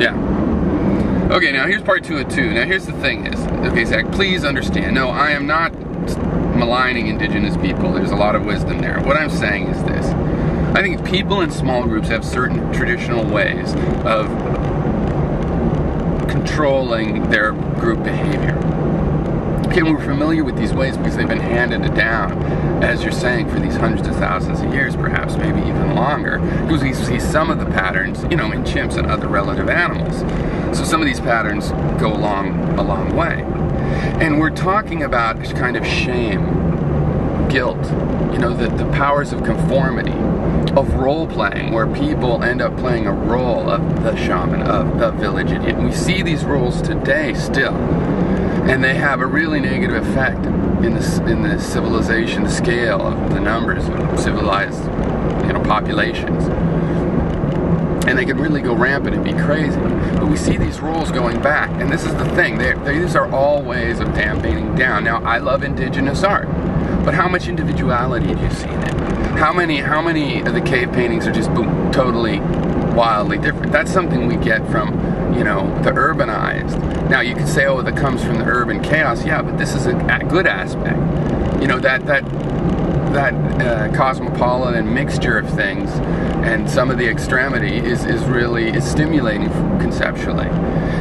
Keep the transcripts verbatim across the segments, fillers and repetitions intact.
Yeah. Okay, now here's part two of two. Now here's the thing is, okay, Zach, please understand. No, I am not maligning indigenous people. There's a lot of wisdom there. What I'm saying is this. I think people in small groups have certain traditional ways of controlling their group behavior. Okay, we're familiar with these ways because they've been handed it down, as you're saying, for these hundreds of thousands of years, perhaps, maybe even longer, because we see some of the patterns, you know, in chimps and other relative animals. So some of these patterns go along a long way. And we're talking about kind of shame, guilt, you know, the, the powers of conformity, of role-playing, where people end up playing a role of the shaman, of the village idiot. And we see these roles today still. And they have a really negative effect in the, in the civilization, the scale of the numbers of civilized, you know, populations. And they can really go rampant and be crazy. But we see these roles going back, and this is the thing, they, these are all ways of tamping down. Now, I love indigenous art, but how much individuality do you see in it? How many, how many of the cave paintings are just boom, totally, wildly different? That's something we get from, you know, the urbanized. Now you could say, oh, that comes from the urban chaos. Yeah, but this is a good aspect. You know, that that that uh, cosmopolitan mixture of things and some of the extremity is is really is stimulating conceptually.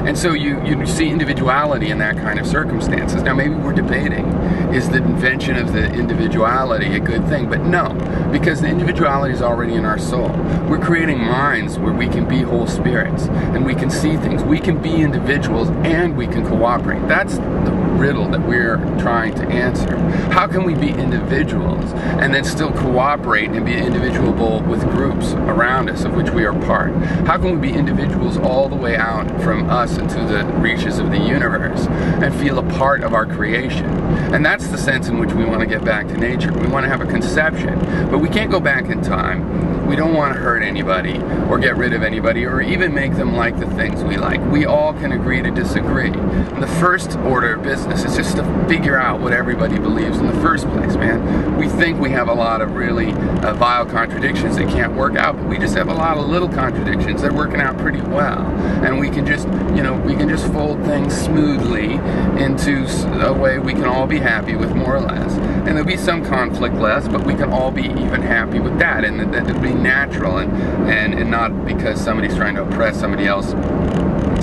And so you you see individuality in that kind of circumstances. Now maybe we're debating, is the invention of the individuality a good thing? But no, because the individuality is already in our soul. We're creating minds where we can be whole spirits, and we can see things. We can be individuals, and we can cooperate. That's the riddle that we're trying to answer. How can we be individuals and then still cooperate and be individuable with groups around us of which we are part? How can we be individuals all the way out from us into the reaches of the universe and feel a part of our creation? And that's the sense in which we want to get back to nature. We want to have a conception, but we can't go back in time. We don't want to hurt anybody or get rid of anybody or even make them like the things we like. We all can agree to disagree. And the first order of business is just to figure out what everybody believes in the first place, man. We think we have a lot of really uh, vile contradictions that can't work out, but we just have a lot of little contradictions that are working out pretty well. And we can just, you know, we can just fold things smoothly into a way we can all be happy with, more or less. And there'll be some conflict less, but we can all be even happy with that, and that, that'll be natural, and, and, and not because somebody's trying to oppress somebody else,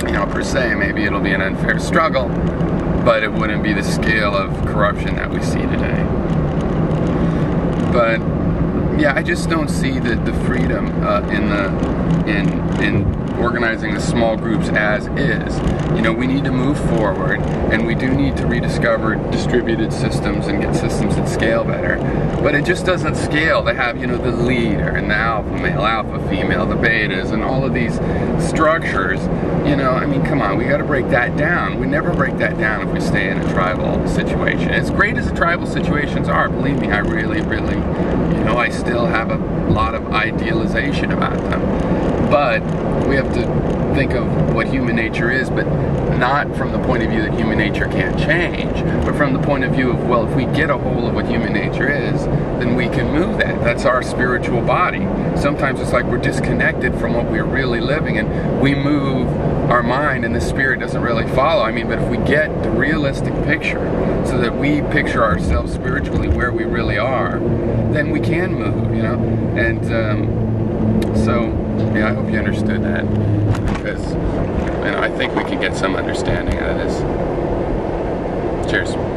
you know, per se. Maybe it'll be an unfair struggle, but it wouldn't be the scale of corruption that we see today. But yeah, I just don't see the, the freedom uh, in the in in organizing the small groups as is. You know, we need to move forward, and we do need to rediscover distributed systems and get systems that scale better. But it just doesn't scale to have, you know, the leader and the alpha male, alpha female, the betas, and all of these structures. You know, I mean, come on, we got to break that down. We never break that down if we stay in a tribal situation. As great as the tribal situations are, believe me, I really, really, you know, I still have a lot of idealization about them. But we have to think of what human nature is, but not from the point of view that human nature can't change, but from the point of view of, well, if we get a hold of what human nature is, then we can move that. That's our spiritual body. Sometimes it's like we're disconnected from what we're really living, and we move our mind, and the spirit doesn't really follow. I mean, but if we get the realistic picture so that we picture ourselves spiritually where we really are, then we can move, you know? And um, so... yeah, I hope you understood that, because, you know, I think we can get some understanding out of this. Cheers.